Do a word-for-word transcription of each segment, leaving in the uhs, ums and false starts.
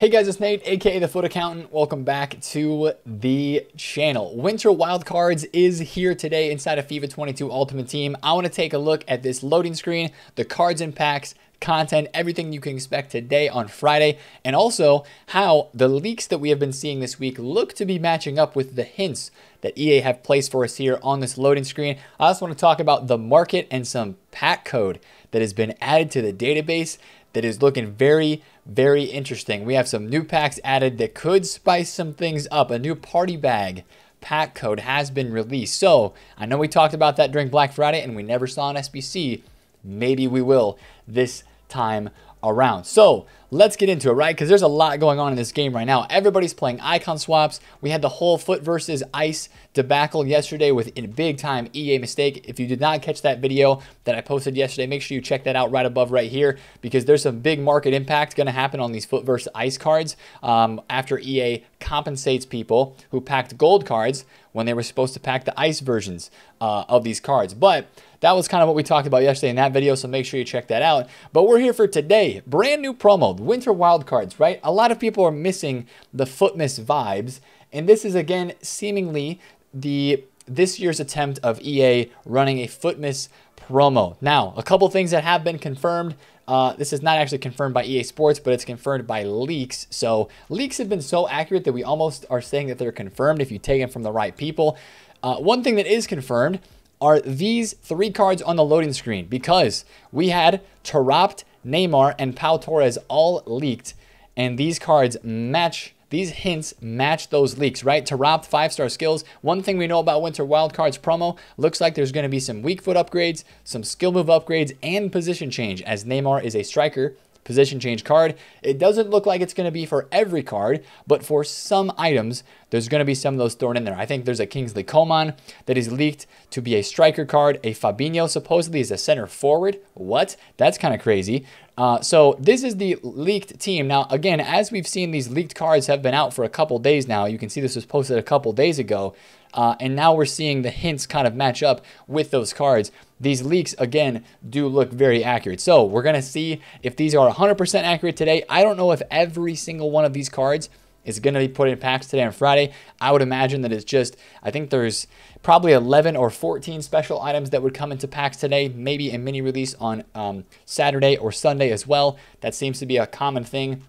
Hey guys, it's Nate, aka The Foot Accountant. Welcome back to the channel. Winter Wild Cards is here today inside of FIFA twenty-two Ultimate Team. I want to take a look at this loading screen, the cards and packs, content, everything you can expect today on Friday, and also how the leaks that we have been seeing this week look to be matching up with the hints that E A have placed for us here on this loading screen. I also want to talk about the market and some pack code that has been added to the database that is looking very, very interesting. We have some new packs added that could spice some things up. A new party bag pack code has been released. So I know we talked about that during Black Friday and we never saw an S B C. Maybe we will this time around. So let's get into it, right? Because there's a lot going on in this game right now. Everybody's playing icon swaps. We had the whole foot versus ice debacle yesterday with a big time E A mistake. If you did not catch that video that I posted yesterday, make sure you check that out right above right here, because there's some big market impact going to happen on these foot versus ice cards um, after E A compensates people who packed gold cards when they were supposed to pack the ice versions uh, of these cards. But that was kind of what we talked about yesterday in that video, so make sure you check that out. But we're here for today. Brand new promo, Winter Wild Cards, right? A lot of people are missing the FUTmas vibes, and this is again seemingly the this year's attempt of E A running a FUTmas promo. Now, a couple things that have been confirmed. Uh, this is not actually confirmed by E A Sports, but it's confirmed by leaks. So leaks have been so accurate that we almost are saying that they're confirmed if you take them from the right people. Uh, one thing that is confirmed are these three cards on the loading screen, because we had Tarrot, Neymar, and Pau Torres all leaked, and these cards match, these hints match those leaks, right? Tarrot, five-star skills. One thing we know about Winter Wild Cards promo, looks like there's going to be some weak foot upgrades, some skill move upgrades, and position change, as Neymar is a striker position change card. It doesn't look like it's going to be for every card, but for some items, there's going to be some of those thrown in there. I think there's a Kingsley Coman that is leaked to be a striker card. A Fabinho supposedly is a center forward. What? That's kind of crazy. Uh, so this is the leaked team. Now, again, as we've seen, these leaked cards have been out for a couple days now. You can see this was posted a couple days ago. Uh, and now we're seeing the hints kind of match up with those cards. These leaks, again, do look very accurate. So we're going to see if these are one hundred percent accurate today. I don't know if every single one of these cards is going to be put in packs today on Friday. I would imagine that it's just, I think there's probably eleven or fourteen special items that would come into packs today, maybe a mini release on um, Saturday or Sunday as well. That seems to be a common thing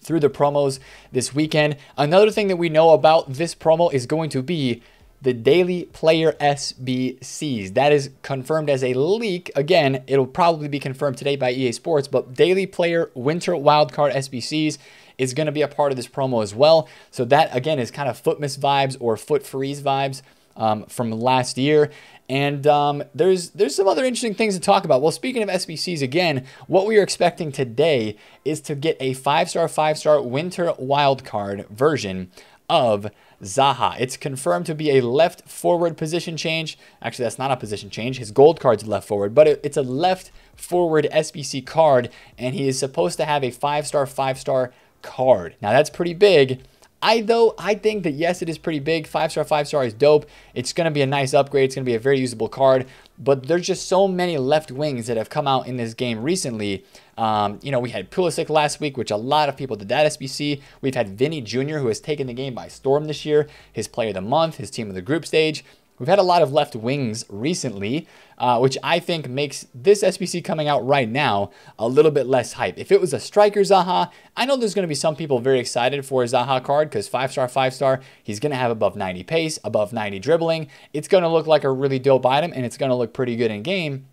through the promos this weekend. Another thing that we know about this promo is going to be the daily player S B Cs. That is confirmed as a leak. Again, it'll probably be confirmed today by E A Sports, but daily player Winter Wildcard S B Cs is going to be a part of this promo as well. So that, again, is kind of FUTmas vibes or foot freeze vibes um, from last year. And um, there's there's some other interesting things to talk about. Well, speaking of S B Cs, again, what we are expecting today is to get a five-star, five-star Winter Wildcard version of Zaha. It's confirmed to be a left forward position change. Actually, that's not a position change. His gold card's left forward, but it, it's a left forward S B C card, and he is supposed to have a five-star, five-star card. Now, that's pretty big. I though I think that yes, it is pretty big. Five-star, five-star is dope. It's going to be a nice upgrade. It's going to be a very usable card. But there's just so many left wings that have come out in this game recently. Um, you know, we had Pulisic last week, which a lot of people did that S B C. We've had Vinny Junior, who has taken the game by storm this year. His player of the month, his team of the group stage. We've had a lot of left wings recently, uh, which I think makes this S B C coming out right now a little bit less hype. If it was a striker Zaha, I know there's going to be some people very excited for a Zaha card because five-star, five-star, he's going to have above ninety pace, above ninety dribbling. It's going to look like a really dope item, and it's going to look pretty good in game.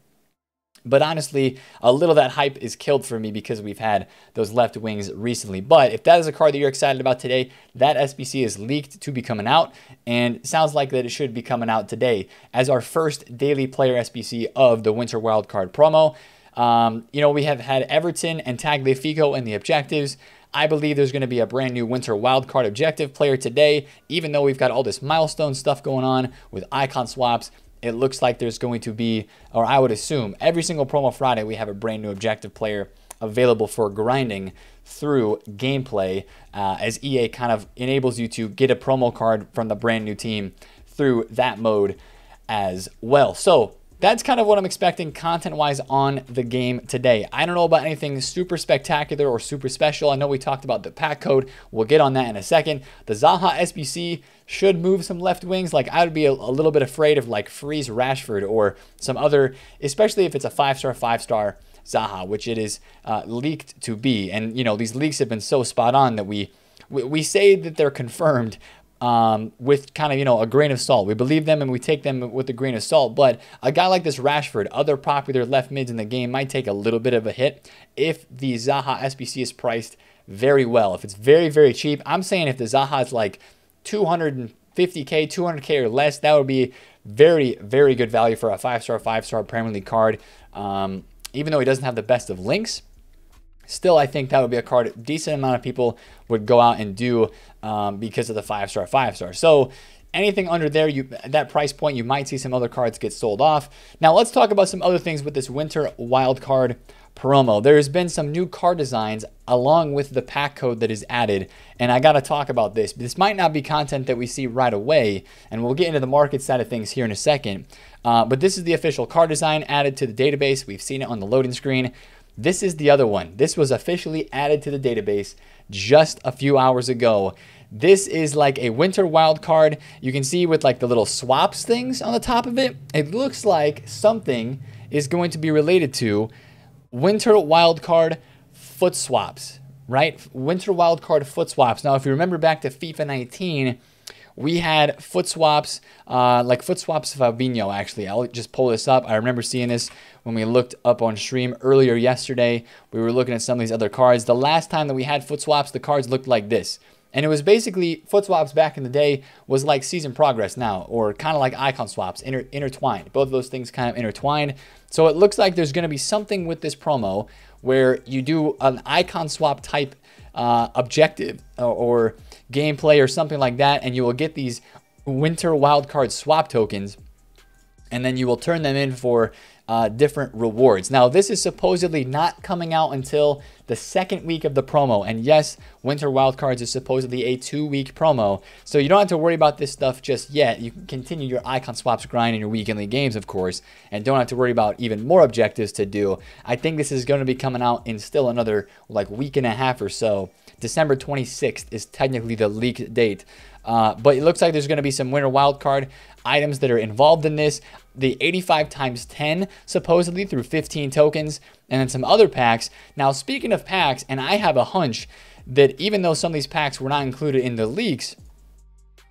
But honestly, a little of that hype is killed for me because we've had those left wings recently. But if that is a card that you're excited about today, that S B C is leaked to be coming out, and sounds like that it should be coming out today as our first daily player S B C of the Winter Wildcard promo. Um, you know, we have had Everton and Tagliafico in the objectives. I believe there's going to be a brand new Winter Wildcard objective player today, even though we've got all this milestone stuff going on with icon swaps. It looks like there's going to be, or I would assume, every single promo Friday we have a brand new objective player available for grinding through gameplay uh, as E A kind of enables you to get a promo card from the brand new team through that mode as well. So that's kind of what I'm expecting content-wise on the game today. I don't know about anything super spectacular or super special. I know we talked about the pack code. We'll get on that in a second. The Zaha S B C should move some left wings. Like, I would be a, a little bit afraid of like Freeze Rashford or some other, especially if it's a five-star, five-star Zaha, which it is uh, leaked to be. And, you know, these leaks have been so spot on that we we, we say that they're confirmed, Um, with kind of, you know, a grain of salt. We believe them and we take them with a grain of salt, but a guy like this Rashford, other popular left mids in the game, might take a little bit of a hit if the Zaha S B C is priced very well. If it's very, very cheap, I'm saying if the Zaha is like two hundred fifty K, two hundred K or less, that would be very, very good value for a five-star, five-star Premier League card. Um, even though he doesn't have the best of links, still, I think that would be a card a decent amount of people would go out and do um, because of the five-star, five-star. So anything under there, you that price point, you might see some other cards get sold off. Now, let's talk about some other things with this Winter Wild Card promo. There's been some new card designs along with the pack code that is added, and I got to talk about this. This might not be content that we see right away, and we'll get into the market side of things here in a second. Uh, but this is the official card design added to the database. We've seen it on the loading screen. This is the other one. This was officially added to the database just a few hours ago. This is like a Winter Wild Card. You can see with like the little swaps things on the top of it, it looks like something is going to be related to Winter Wild Card foot swaps, right? Winter Wild Card foot swaps. Now, if you remember back to FIFA nineteen, we had foot swaps, uh, like foot swaps Fabinho, actually. I'll just pull this up. I remember seeing this when we looked up on stream earlier yesterday. We were looking at some of these other cards. The last time that we had foot swaps, the cards looked like this. And it was basically, foot swaps back in the day was like season progress now, or kind of like icon swaps, inter intertwined. Both of those things kind of intertwined. So it looks like there's going to be something with this promo where you do an icon swap type uh, objective or, or gameplay or something like that, and you will get these Winter Wildcard swap tokens, and then you will turn them in for uh, different rewards. Now, this is supposedly not coming out until the second week of the promo. And yes, Winter Wild Cards is supposedly a two-week promo. So you don't have to worry about this stuff just yet. You can continue your icon swaps grind in your weekly games, of course, and don't have to worry about even more objectives to do. I think this is going to be coming out in still another like week and a half or so. December twenty-sixth is technically the leaked date. Uh, but it looks like there's going to be some Winter Wild Card items that are involved in this. The eighty-five times ten, supposedly, through fifteen tokens, and then some other packs. Now, speaking of packs, and I have a hunch that even though some of these packs were not included in the leaks,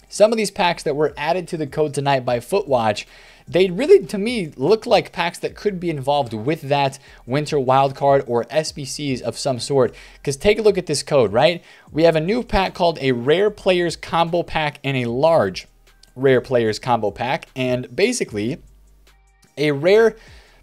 some of these packs that were added to the code tonight by Footwatch, they really, to me, look like packs that could be involved with that Winter Wild Card or S B Cs of some sort. Because take a look at this code, right? We have a new pack called a Rare Players Combo Pack and a Large Rare Players Combo Pack. And basically, a Rare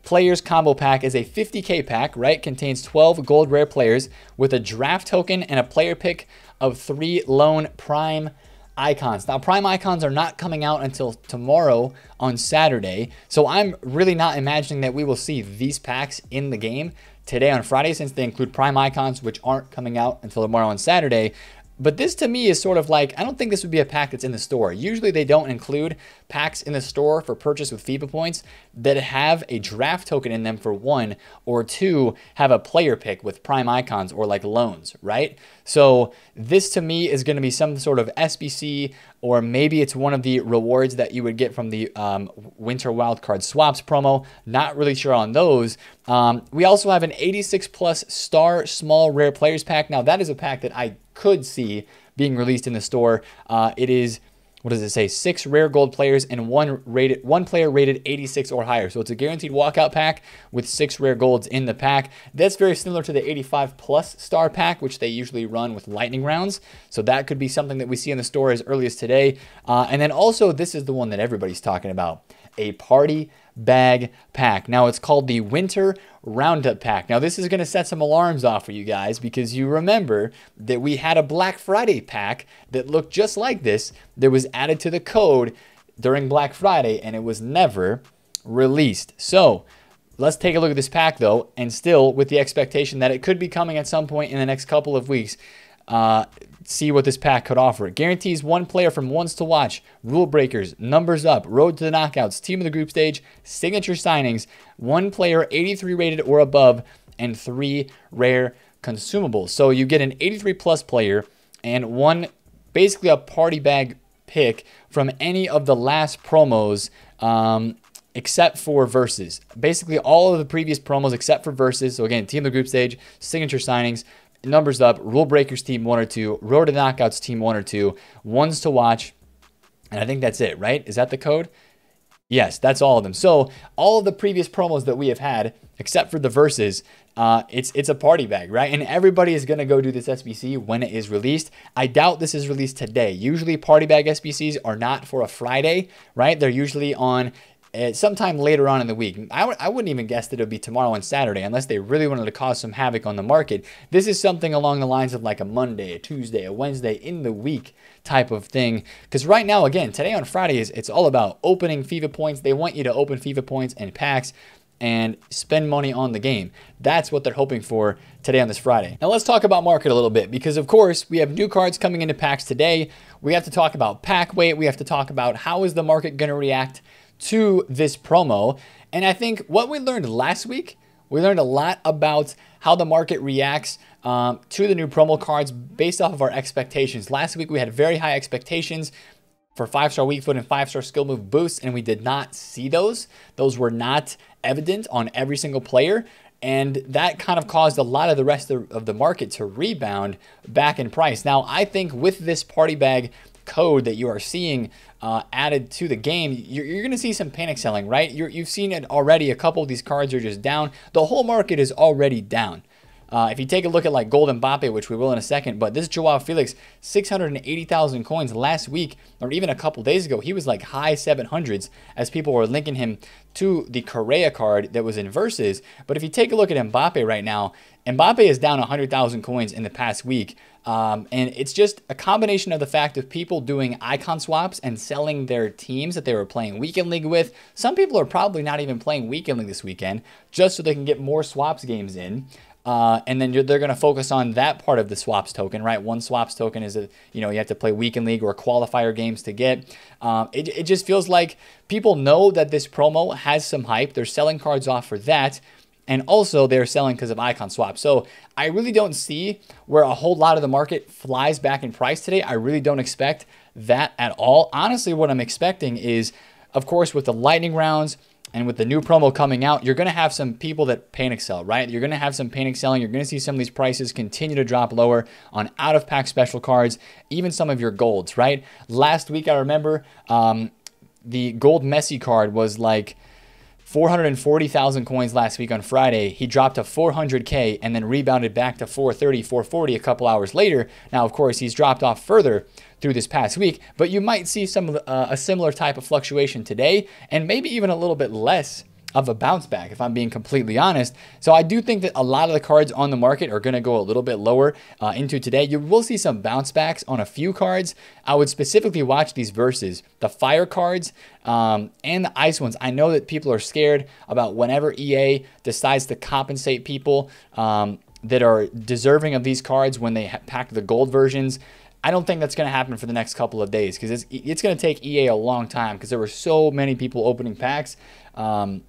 Players Combo Pack is a fifty K pack, right? Contains twelve gold rare players with a draft token and a player pick of three lone prime icons. Now, prime icons are not coming out until tomorrow on Saturday, so I'm really not imagining that we will see these packs in the game today on Friday, since they include prime icons, which aren't coming out until tomorrow on Saturday. But this to me is sort of like, I don't think this would be a pack that's in the store. Usually they don't include packs in the store for purchase with FIFA points that have a draft token in them for one, or two have a player pick with prime icons or like loans, right? So this to me is going to be some sort of S B C, or maybe it's one of the rewards that you would get from the um, Winter Wildcard Swaps promo. Not really sure on those. Um, we also have an eighty-six plus star small rare players pack. Now that is a pack that I could see being released in the store. Uh, it is, what does it say? Six rare gold players and one rated, one player rated eighty-six or higher. So it's a guaranteed walkout pack with six rare golds in the pack. That's very similar to the eighty-five plus star pack, which they usually run with lightning rounds. So that could be something that we see in the store as early as today. Uh, and then also, this is the one that everybody's talking about, a party bag pack. Now it's called the Winter Roundup pack. Now this is going to set some alarms off for you guys, because you remember that we had a Black Friday pack that looked just like this that was added to the code during Black Friday, and it was never released. So let's take a look at this pack though, and still with the expectation that it could be coming at some point in the next couple of weeks. Uh, see what this pack could offer. It guarantees one player from ones to watch, rule breakers, numbers up, road to the knockouts, team of the group stage, signature signings, one player eighty-three rated or above, and three rare consumables. So you get an eighty-three plus player and one, basically a party bag pick from any of the last promos, um, except for Versus. Basically all of the previous promos except for Versus. So again, team of the group stage, signature signings, numbers up, rule breakers team one or two, road to knockouts team one or two, ones to watch, and I think that's it, right? Is that the code? Yes, that's all of them. So all of the previous promos that we have had, except for the Verses, uh, it's it's a party bag, right? And everybody is gonna go do this S B C when it is released. I doubt this is released today. Usually party bag S B Cs are not for a Friday, right? They're usually on uh, sometime later on in the week. I, w I wouldn't even guess that it would be tomorrow and Saturday unless they really wanted to cause some havoc on the market. This is something along the lines of like a Monday, a Tuesday, a Wednesday in the week type of thing, because right now, again, today on Friday is it's all about opening FIFA points. They want you to open FIFA points and packs and spend money on the game. That's what they're hoping for today on this Friday. Now let's talk about market a little bit, because of course we have new cards coming into packs today. We have to talk about pack weight. We have to talk about how is the market going to react to this promo. And I think what we learned last week, we learned a lot about how the market reacts um, to the new promo cards based off of our expectations. Last week we had very high expectations for five-star weak foot and five-star skill move boosts, and we did not see those. Those were not evident on every single player, and that kind of caused a lot of the rest of the market to rebound back in price. Now, I think with this party bag code that you are seeing uh, added to the game, you're, you're going to see some panic selling, right? You're, you've seen it already. A couple of these cards are just down. The whole market is already down. Uh, if you take a look at like Gold Mbappe, which we will in a second, but this Joao Felix, six hundred eighty thousand coins last week, or even a couple days ago, he was like high seven hundreds as people were linking him to the Correa card that was in Versus. But if you take a look at Mbappe right now, Mbappe is down one hundred thousand coins in the past week. Um, and it's just a combination of the fact of people doing icon swaps and selling their teams that they were playing Weekend League with. Some people are probably not even playing Weekend League this weekend just so they can get more swaps games in. Uh, and then they're going to focus on that part of the swaps token, right? One swaps token is, a, you know, you have to play weekend league or qualifier games to get. Um, it, it just feels like people know that this promo has some hype. They're selling cards off for that. And also they're selling because of icon swaps. So I really don't see where a whole lot of the market flies back in price today. I really don't expect that at all. Honestly, what I'm expecting is, of course, with the lightning rounds, and with the new promo coming out, you're going to have some people that panic sell, right? You're going to have some panic selling. You're going to see some of these prices continue to drop lower on out-of-pack special cards, even some of your golds, right? Last week, I remember um, the gold Messi card was like four hundred forty thousand coins last week on Friday. He dropped to four hundred K and then rebounded back to four thirty, four forty a couple hours later. Now, of course, he's dropped off further through this past week, but you might see some uh, a similar type of fluctuation today, and maybe even a little bit less of a bounce back, if I'm being completely honest. So I do think that a lot of the cards on the market are going to go a little bit lower uh, into today. You will see some bounce backs on a few cards. I would specifically watch these Versus, the fire cards um, and the ice ones. I know that people are scared about whenever E A decides to compensate people um, that are deserving of these cards when they pack the gold versions. I don't think that's going to happen for the next couple of days, because it's, it's going to take E A a long time, because there were so many people opening packs um,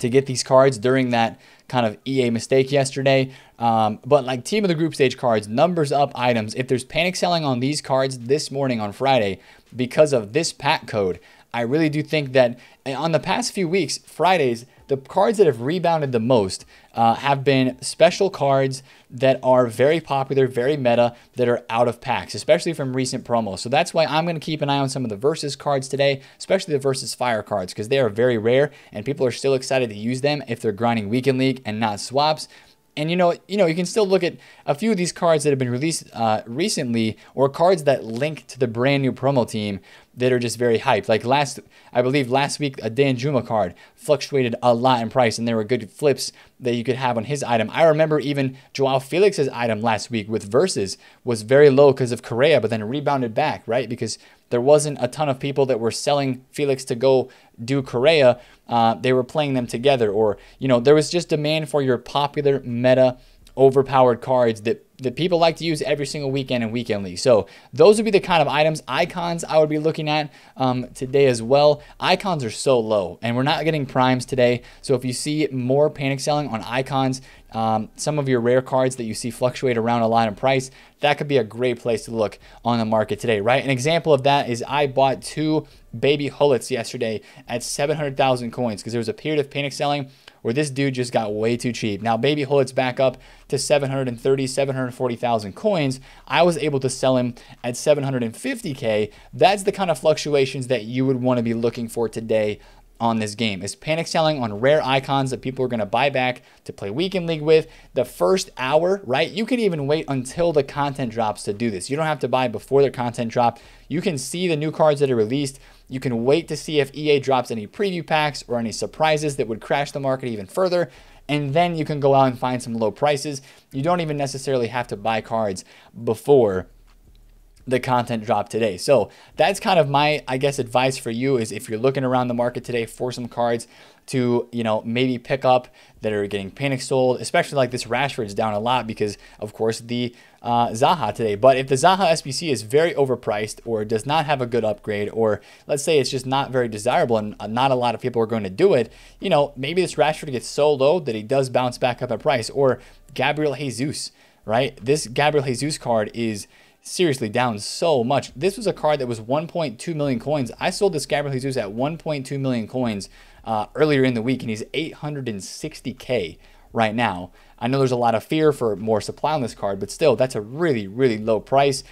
to get these cards during that kind of E A mistake yesterday. Um, but like team of the group stage cards, numbers up items, if there's panic selling on these cards this morning on Friday because of this pack code, I really do think that on the past few weeks, Fridays, the cards that have rebounded the most uh, have been special cards that are very popular, very meta, that are out of packs, especially from recent promos. So that's why I'm going to keep an eye on some of the Versus cards today, especially the Versus Fire cards, because they are very rare and people are still excited to use them if they're grinding Weekend League and not swaps. And you know, you know, you can still look at a few of these cards that have been released uh, recently, or cards that link to the brand new promo team that are just very hyped. Like last, I believe last week, a Danjuma card fluctuated a lot in price, and there were good flips that you could have on his item. I remember even Joao Felix's item last week with Versus was very low because of Correa, but then rebounded back, right? Because there wasn't a ton of people that were selling Felix to go do Correa. Uh, they were playing them together, or, you know, there was just demand for your popular meta overpowered cards that that people like to use every single weekend and weekend league. So those would be the kind of items, icons I would be looking at um, today as well. Icons are so low and we're not getting primes today. So if you see more panic selling on icons, um, some of your rare cards that you see fluctuate around a lot in price, that could be a great place to look on the market today, right? An example of that is I bought two Baby Hullets yesterday at seven hundred thousand coins because there was a period of panic selling where this dude just got way too cheap. Now, Baby Hullets back up to seven hundred thirty, seven hundred forty thousand coins. I was able to sell him at seven hundred fifty K. That's the kind of fluctuations that you would want to be looking for today on this game, is panic selling on rare icons that people are going to buy back to play weekend league with the first hour, right? You can even wait until the content drops to do this. You don't have to buy before the content drop. You can see the new cards that are released. You can wait to see if E A drops any preview packs or any surprises that would crash the market even further. And then you can go out and find some low prices. You don't even necessarily have to buy cards before the content drop today. So that's kind of my, I guess, advice for you is if you're looking around the market today for some cards to, you know, maybe pick up that are getting panic sold, especially like this Rashford's down a lot because of course the uh, Zaha today. But if the Zaha S B C is very overpriced or does not have a good upgrade, or let's say it's just not very desirable and not a lot of people are going to do it, you know, maybe this Rashford gets so low that he does bounce back up at price. Or Gabriel Jesus, right? This Gabriel Jesus card is seriously down so much. This was a card that was one point two million coins. I sold this Gabriel Jesus at one point two million coins uh, earlier in the week, and he's eight hundred sixty K right now. I know there's a lot of fear for more supply on this card, but still, that's a really, really low price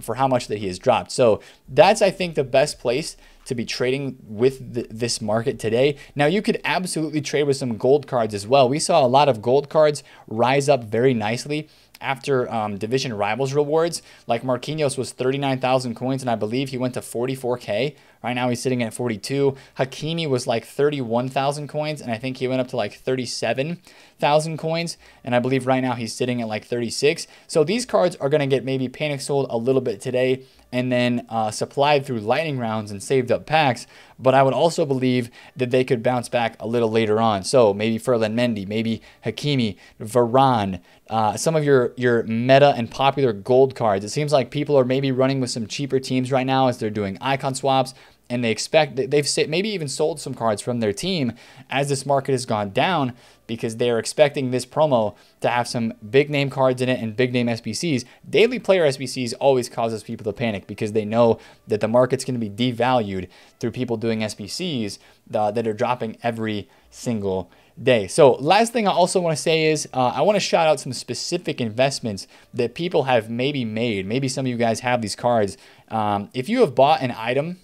for how much that he has dropped. So that's, I think, the best place to be trading with the, this market today. Now, you could absolutely trade with some gold cards as well. We saw a lot of gold cards rise up very nicely after um, division rivals rewards. Like Marquinhos was thirty-nine thousand coins, and I believe he went to forty-four K. Right now he's sitting at forty-two. Hakimi was like thirty-one thousand coins, and I think he went up to like thirty-seven thousand coins, and I believe right now he's sitting at like thirty-six. So these cards are going to get maybe panic sold a little bit today and then uh, supplied through lightning rounds and saved up packs. But I would also believe that they could bounce back a little later on. So maybe Ferland Mendy, maybe Hakimi, Varane, uh, some of your, your meta and popular gold cards. It seems like people are maybe running with some cheaper teams right now as they're doing icon swaps, and they expect that they've maybe even sold some cards from their team as this market has gone down because they're expecting this promo to have some big name cards in it and big name S B Cs. Daily player S B Cs always causes people to panic because they know that the market's going to be devalued through people doing S B Cs uh, that are dropping every single day. So last thing I also want to say is uh, I want to shout out some specific investments that people have maybe made. Maybe some of you guys have these cards. Um, if you have bought an item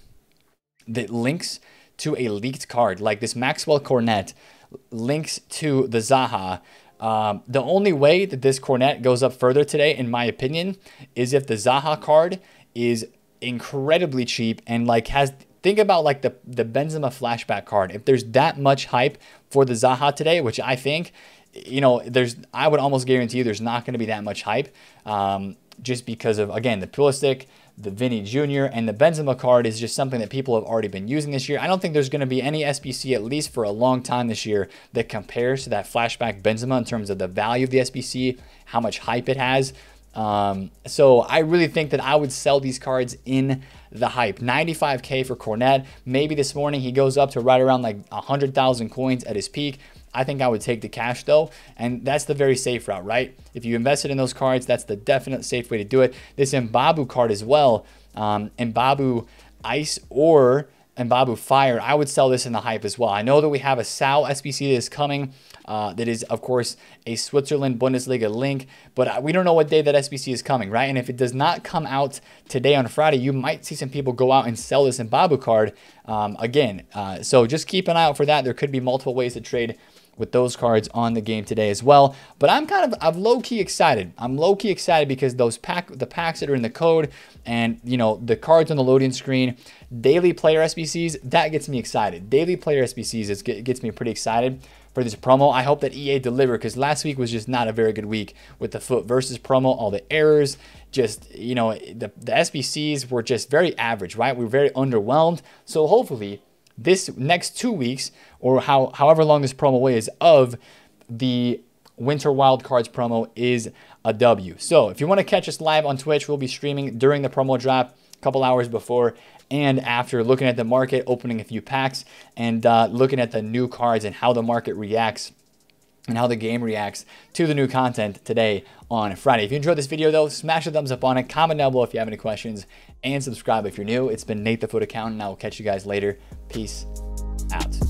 that links to a leaked card, like this Maxwel Cornet links to the Zaha. Um, the only way that this Cornet goes up further today, in my opinion, is if the Zaha card is incredibly cheap and like has, think about like the, the Benzema flashback card. If there's that much hype for the Zaha today, which I think, you know, there's, I would almost guarantee there's not going to be that much hype um, just because of, again, the Pulisic, the Vinny Junior, and the Benzema card is just something that people have already been using this year. I don't think there's going to be any S B C, at least for a long time this year, that compares to that flashback Benzema in terms of the value of the S B C, how much hype it has. Um, so I really think that I would sell these cards in the hype. ninety-five K for Cornet. Maybe this morning he goes up to right around like one hundred thousand coins at his peak. I think I would take the cash though, and that's the very safe route, right? If you invested in those cards, that's the definite safe way to do it. This Mbappe card as well, um, Mbappe Ice or Mbappe Fire, I would sell this in the hype as well. I know that we have a Sal S B C that is coming, uh, that is, of course, a Switzerland Bundesliga link, but we don't know what day that S B C is coming, right? And if it does not come out today on Friday, you might see some people go out and sell this Mbappe card um, again. Uh, so just keep an eye out for that. There could be multiple ways to trade with those cards on the game today as well. But I'm kind of, I'm low-key excited. I'm low-key excited because those pack, the packs that are in the code and, you know, the cards on the loading screen, daily player S B Cs, that gets me excited. Daily player S B Cs is, gets me pretty excited for this promo. I hope that E A deliver because last week was just not a very good week with the Foot versus promo, all the errors, just, you know, the, the S B Cs were just very average, right? We were very underwhelmed. So hopefully this next two weeks or how, however long this promo is of the Winter Wild Cards promo is a W. So if you want to catch us live on Twitch, we'll be streaming during the promo drop a couple hours before and after, looking at the market, opening a few packs, and uh, looking at the new cards and how the market reacts and how the game reacts to the new content today on Friday. If you enjoyed this video, though, smash a thumbs up on it, comment down below if you have any questions, and subscribe if you're new. It's been Nate the Foot Accountant, and I will catch you guys later. Peace out.